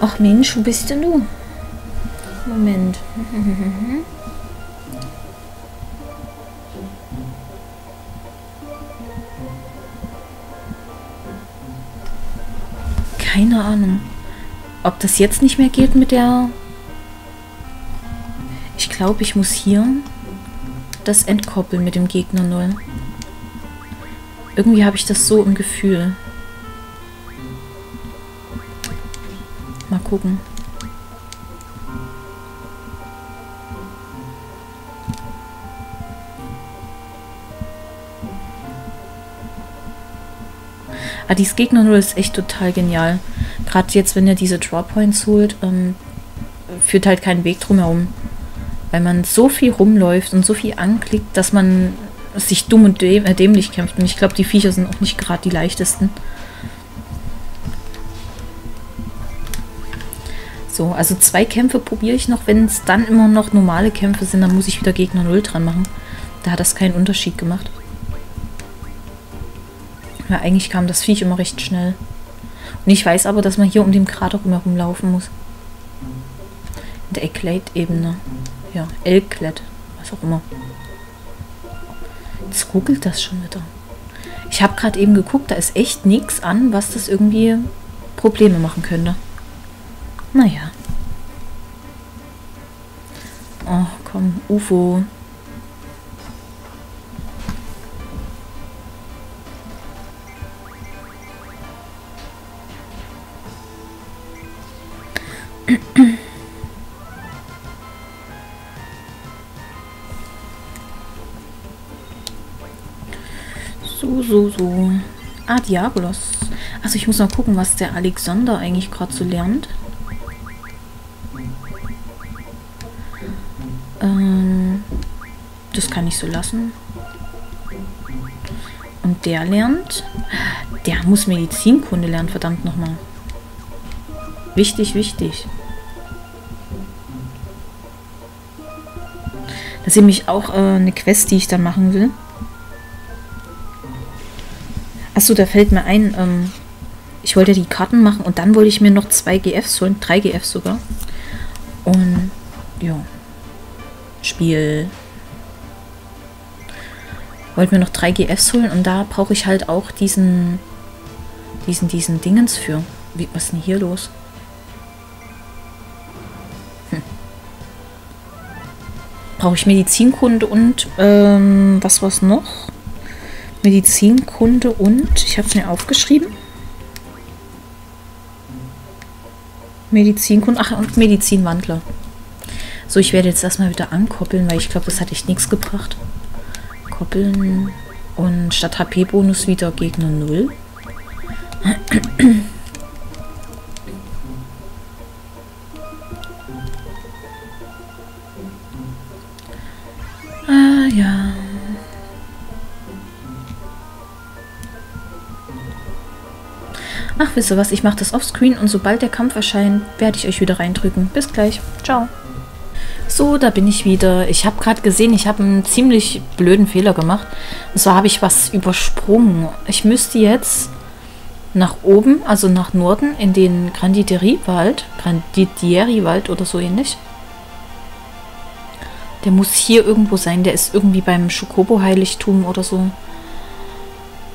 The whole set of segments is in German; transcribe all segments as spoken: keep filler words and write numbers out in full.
Ach Mensch, wo bist denn du? Moment. Keine Ahnung. Ob das jetzt nicht mehr geht mit der... Ich glaube, ich muss hier das entkoppeln mit dem Gegner null. Irgendwie habe ich das so im Gefühl. Mal gucken. Ah, dieses Gegner null ist echt total genial. Gerade jetzt, wenn ihr diese Drawpoints holt, ähm, führt halt keinen Weg drumherum. Weil man so viel rumläuft und so viel anklickt, dass man sich dumm und däm äh, dämlich kämpft. Und ich glaube, die Viecher sind auch nicht gerade die leichtesten. So, also zwei Kämpfe probiere ich noch. Wenn es dann immer noch normale Kämpfe sind, dann muss ich wieder Gegner null dran machen. Da hat das keinen Unterschied gemacht. Ja, eigentlich kam das Viech immer recht schnell. Und ich weiß aber, dass man hier um den Krater rumherum laufen muss. In der Eclate-Ebene. Ja, Eclate, was auch immer. Jetzt ruckelt das schon wieder. Ich habe gerade eben geguckt, da ist echt nichts an, was das irgendwie Probleme machen könnte. Naja. Oh, komm, U F O. So, so, so. Ah, Diabolos. Also ich muss mal gucken, was der Alexander eigentlich gerade so lernt. Ähm, das kann ich so lassen. Und der lernt... Der muss Medizinkunde lernen, verdammt nochmal. Wichtig, wichtig. Das ist nämlich auch äh, eine Quest, die ich da machen will. Achso, da fällt mir ein, ähm, ich wollte ja die Karten machen und dann wollte ich mir noch zwei G Fs holen, drei G Fs sogar. Und, ja, Spiel. Wollte mir noch drei G Fs holen und da brauche ich halt auch diesen, diesen, diesen Dingens für. Wie, was ist denn hier los? Hm. Brauche ich Medizinkunde und, ähm, was war's noch? Medizinkunde und, ich habe es mir aufgeschrieben, Medizinkunde, ach und Medizinwandler. So, ich werde jetzt erstmal wieder ankoppeln, weil ich glaube, das hat echt nichts gebracht. Koppeln und statt H P-Bonus wieder Gegner null. Ah ja. Ach, wisst ihr was? Ich mache das offscreen und sobald der Kampf erscheint, werde ich euch wieder reindrücken. Bis gleich. Ciao. So, da bin ich wieder. Ich habe gerade gesehen, ich habe einen ziemlich blöden Fehler gemacht. Und zwar habe ich was übersprungen. Ich müsste jetzt nach oben, also nach Norden, in den Grandidieri-Wald. Grandidieri-Wald oder so ähnlich. Der muss hier irgendwo sein. Der ist irgendwie beim Schokobo-Heiligtum oder so.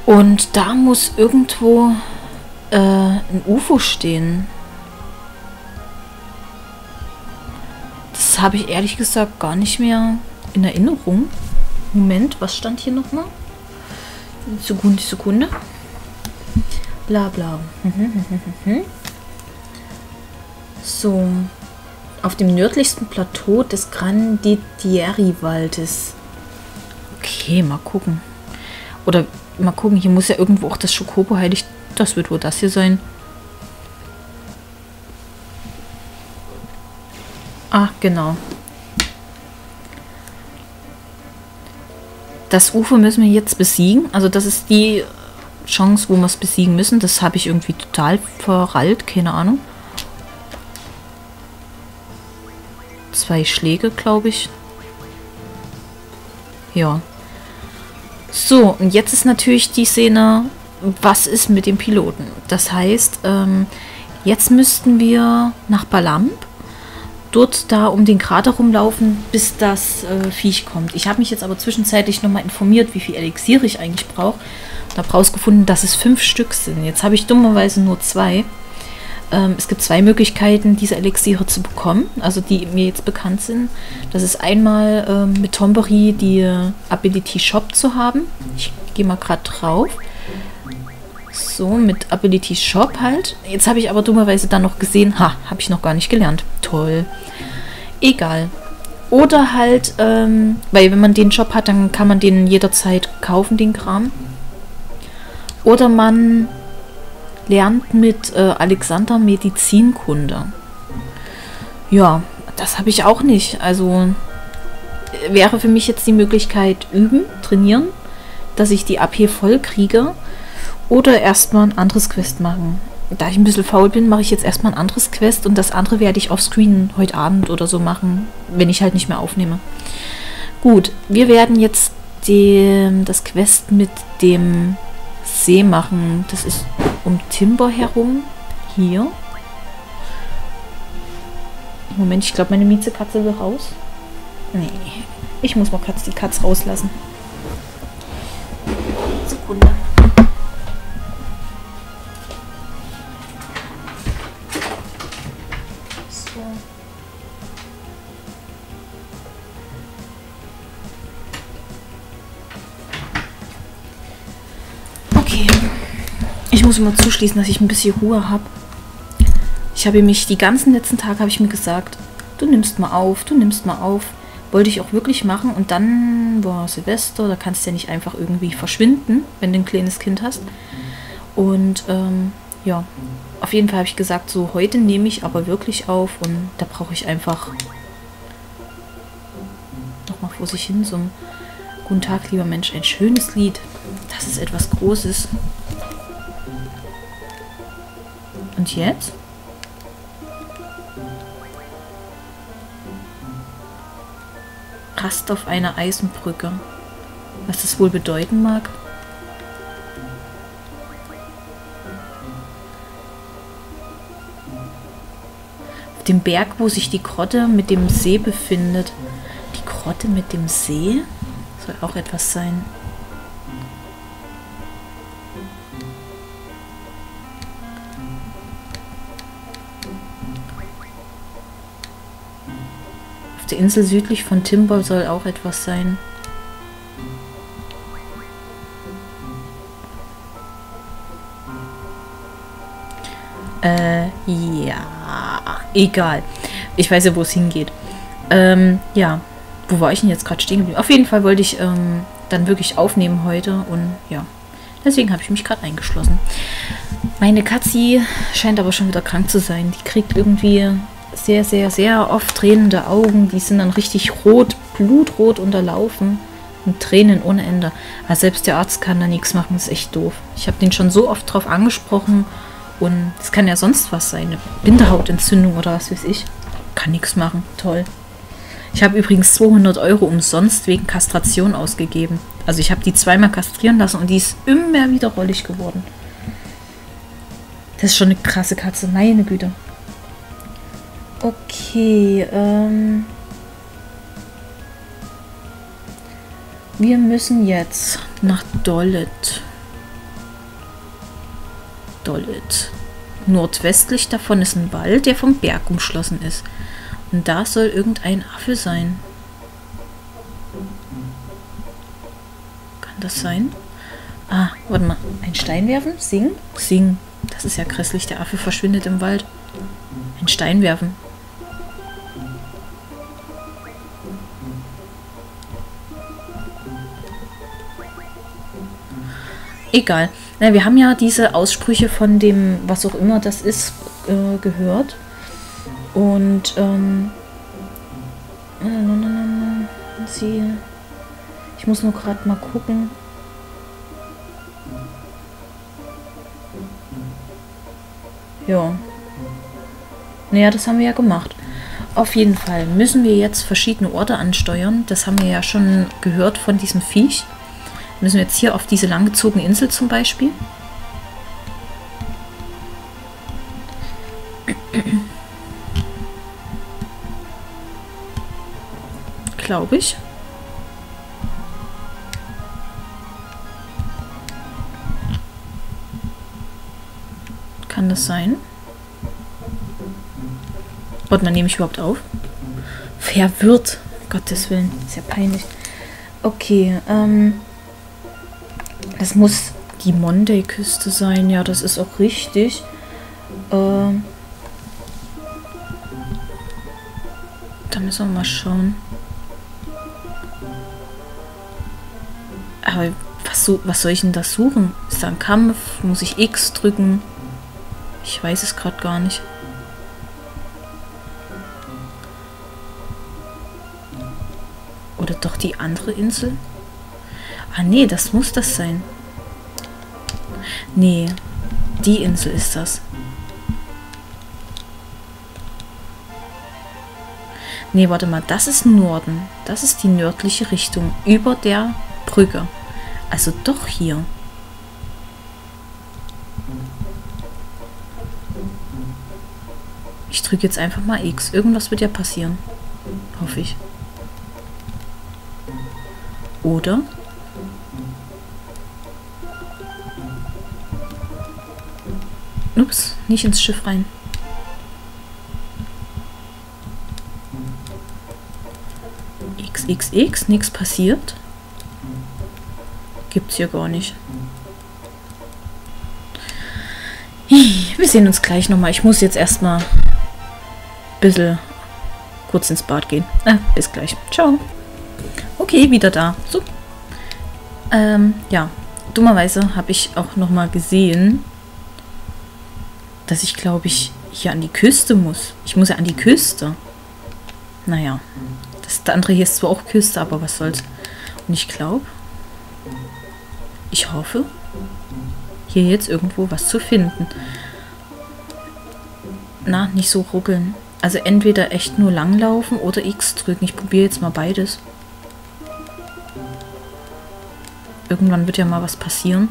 Und da muss irgendwo... ein U F O stehen. Das habe ich ehrlich gesagt gar nicht mehr in Erinnerung. Moment, was stand hier nochmal? Sekunde, Sekunde. Bla bla. So. Auf dem nördlichsten Plateau des Grandidieri-Waldes. Okay, mal gucken. Oder mal gucken, hier muss ja irgendwo auch das Schokobo-Heiligtum. Das wird wohl das hier sein. Ah, genau. Das U F O müssen wir jetzt besiegen. Also das ist die Chance, wo wir es besiegen müssen. Das habe ich irgendwie total verrallt. Keine Ahnung. Zwei Schläge, glaube ich. Ja. So, und jetzt ist natürlich die Szene... Was ist mit dem Piloten? Das heißt, ähm, Jetzt müssten wir nach Balamb, dort da um den Krater rumlaufen, bis das äh, Viech kommt. Ich habe mich jetzt aber zwischenzeitlich nochmal informiert, wie viel Elixier ich eigentlich brauche. Ich habe rausgefunden, dass es fünf Stück sind. Jetzt habe ich dummerweise nur zwei. Ähm, es gibt zwei Möglichkeiten, diese Elixiere zu bekommen, also die mir jetzt bekannt sind. Das ist einmal ähm, mit Tomberi die Ability Shop zu haben. Ich gehe mal gerade drauf. So, mit Ability Shop halt. Jetzt habe ich aber dummerweise dann noch gesehen, ha, habe ich noch gar nicht gelernt. Toll. Egal. Oder halt, ähm, weil wenn man den Shop hat, dann kann man den jederzeit kaufen, den Kram. Oder man lernt mit äh, Alexander Medizinkunde. Ja, das habe ich auch nicht. Also wäre für mich jetzt die Möglichkeit üben, trainieren, dass ich die A P voll kriege. Oder erstmal ein anderes Quest machen. Da ich ein bisschen faul bin, mache ich jetzt erstmal ein anderes Quest und das andere werde ich offscreen heute Abend oder so machen, wenn ich halt nicht mehr aufnehme. Gut, wir werden jetzt den, das Quest mit dem See machen. Das ist um Timber herum. Hier. Moment, ich glaube, meine Miezekatze will raus. Nee, ich muss mal kurz die Katze rauslassen. Sekunde. Ich muss immer zuschließen, dass ich ein bisschen Ruhe habe. Ich habe mich, die ganzen letzten Tage habe ich mir gesagt, du nimmst mal auf, du nimmst mal auf. Wollte ich auch wirklich machen und dann war Silvester, da kannst du ja nicht einfach irgendwie verschwinden, wenn du ein kleines Kind hast. Und ähm, ja, auf jeden Fall habe ich gesagt, so heute nehme ich aber wirklich auf und da brauche ich einfach nochmal vor sich hin so ein Guten Tag, lieber Mensch, ein schönes Lied. Das ist etwas Großes. Und jetzt? Rast auf einer Eisenbrücke. Was das wohl bedeuten mag? Auf dem Berg, wo sich die Grotte mit dem See befindet. Die Grotte mit dem See? Soll auch etwas sein. Die Insel südlich von Timber soll auch etwas sein. Äh, ja. Egal. Ich weiß ja, wo es hingeht. Ähm, ja. Wo war ich denn jetzt gerade stehen geblieben? Auf jeden Fall wollte ich ähm, dann wirklich aufnehmen heute und ja. Deswegen habe ich mich gerade eingeschlossen. Meine Katzi scheint aber schon wieder krank zu sein. Die kriegt irgendwie sehr, sehr, sehr oft tränende Augen. Die sind dann richtig rot, blutrot unterlaufen und Tränen ohne Ende. Aber selbst der Arzt kann da nichts machen, das ist echt doof. Ich habe den schon so oft drauf angesprochen und es kann ja sonst was sein. Eine Bindehautentzündung oder was weiß ich. Kann nichts machen. Toll. Ich habe übrigens zweihundert Euro umsonst wegen Kastration ausgegeben. Also ich habe die zweimal kastrieren lassen und die ist immer wieder rollig geworden. Das ist schon eine krasse Katze. Meine Güte. Okay, ähm, wir müssen jetzt nach Dollet. Dollet. Nordwestlich davon ist ein Wald, der vom Berg umschlossen ist. Und da soll irgendein Affe sein. Kann das sein? Ah, warte mal. Einen Stein werfen? Singen? Singen. Das ist ja grässlich. Der Affe verschwindet im Wald. Einen Stein werfen. Egal. Na, wir haben ja diese Aussprüche von dem, was auch immer das ist, äh, gehört. Und ähm, sie, ich muss nur gerade mal gucken. Ja. Naja, das haben wir ja gemacht. Auf jeden Fall müssen wir jetzt verschiedene Orte ansteuern. Das haben wir ja schon gehört von diesem Viech. Müssen wir jetzt hier auf diese langgezogene Insel zum Beispiel. glaube ich. Kann das sein? Und dann nehme ich überhaupt auf. Verwirrt. Gottes Willen. Ist ja peinlich. Okay, ähm. Das muss die Monday-Küste sein. Ja, das ist auch richtig. Ähm. Da müssen wir mal schauen. Aber was, so, was soll ich denn da suchen? Ist da ein Kampf? Muss ich X drücken? Ich weiß es gerade gar nicht. Oder doch die andere Insel? Ah nee, das muss das sein. Nee, die Insel ist das. Nee, warte mal, das ist Norden. Das ist die nördliche Richtung, über der Brücke. Also doch hier. Ich drücke jetzt einfach mal X. Irgendwas wird ja passieren. Hoffe ich. Oder? Ups, nicht ins Schiff rein. X X X, nichts passiert. Gibt's hier gar nicht. Wir sehen uns gleich nochmal. Ich muss jetzt erstmal ein bisschen kurz ins Bad gehen. Ah, bis gleich. Ciao. Okay, wieder da. So. Ähm, ja. Dummerweise habe ich auch nochmal gesehen, dass ich, glaube ich, hier an die Küste muss. Ich muss ja an die Küste. Naja. Das andere hier ist zwar auch Küste, aber was soll's. Und ich glaube, ich hoffe, hier jetzt irgendwo was zu finden. Na, nicht so ruckeln. Also entweder echt nur langlaufen oder X drücken. Ich probiere jetzt mal beides. Irgendwann wird ja mal was passieren.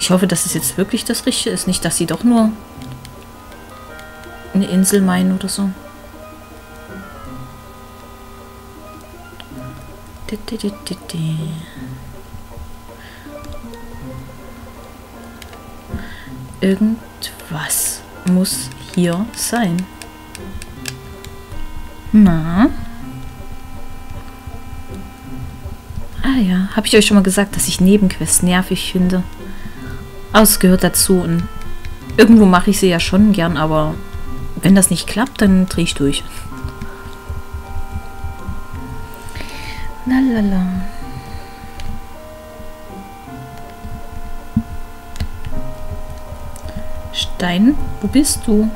Ich hoffe, dass es jetzt wirklich das Richtige ist. Nicht, dass sie doch nur eine Insel meinen oder so. Irgendwas muss hier sein. Na? Ah ja, habe ich euch schon mal gesagt, dass ich Nebenquests nervig finde. Aber es gehört dazu und irgendwo mache ich sie ja schon gern, aber wenn das nicht klappt, dann drehe ich durch. Lalala. Stein, wo bist du?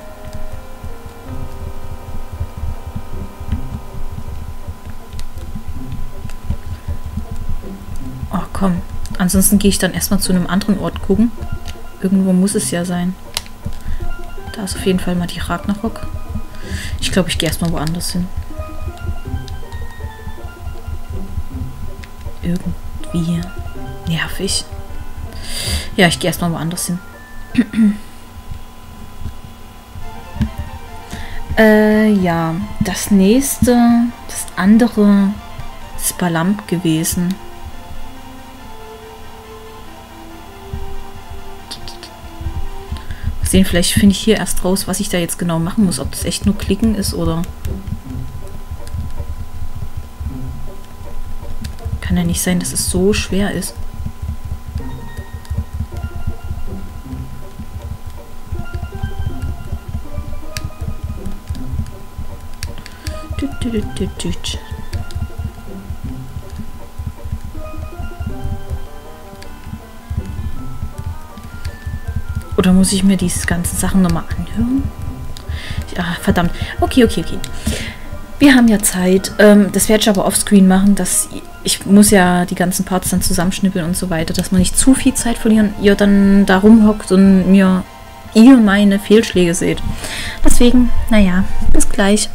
Oh, komm. Ansonsten gehe ich dann erstmal zu einem anderen Ort gucken. Irgendwo muss es ja sein. Da ist auf jeden Fall mal die Ragnarok. Ich glaube, ich gehe erstmal woanders hin. Irgendwie nervig. Ja, ich gehe erstmal woanders hin. Äh, ja, das nächste, das andere ist Balamb gewesen. Mal sehen, vielleicht finde ich hier erst raus, was ich da jetzt genau machen muss. Ob das echt nur klicken ist oder... Kann ja nicht sein, dass es so schwer ist. Oder muss ich mir diese ganzen Sachen nochmal anhören? Ja, verdammt. Okay, okay, okay. Wir haben ja Zeit. Ähm, das werde ich aber offscreen machen, dass ich muss ja die ganzen Parts dann zusammenschnippeln und so weiter, dass man nicht zu viel Zeit verlieren, ihr dann da rumhockt und mir ihr meine Fehlschläge seht. Deswegen, naja, bis gleich.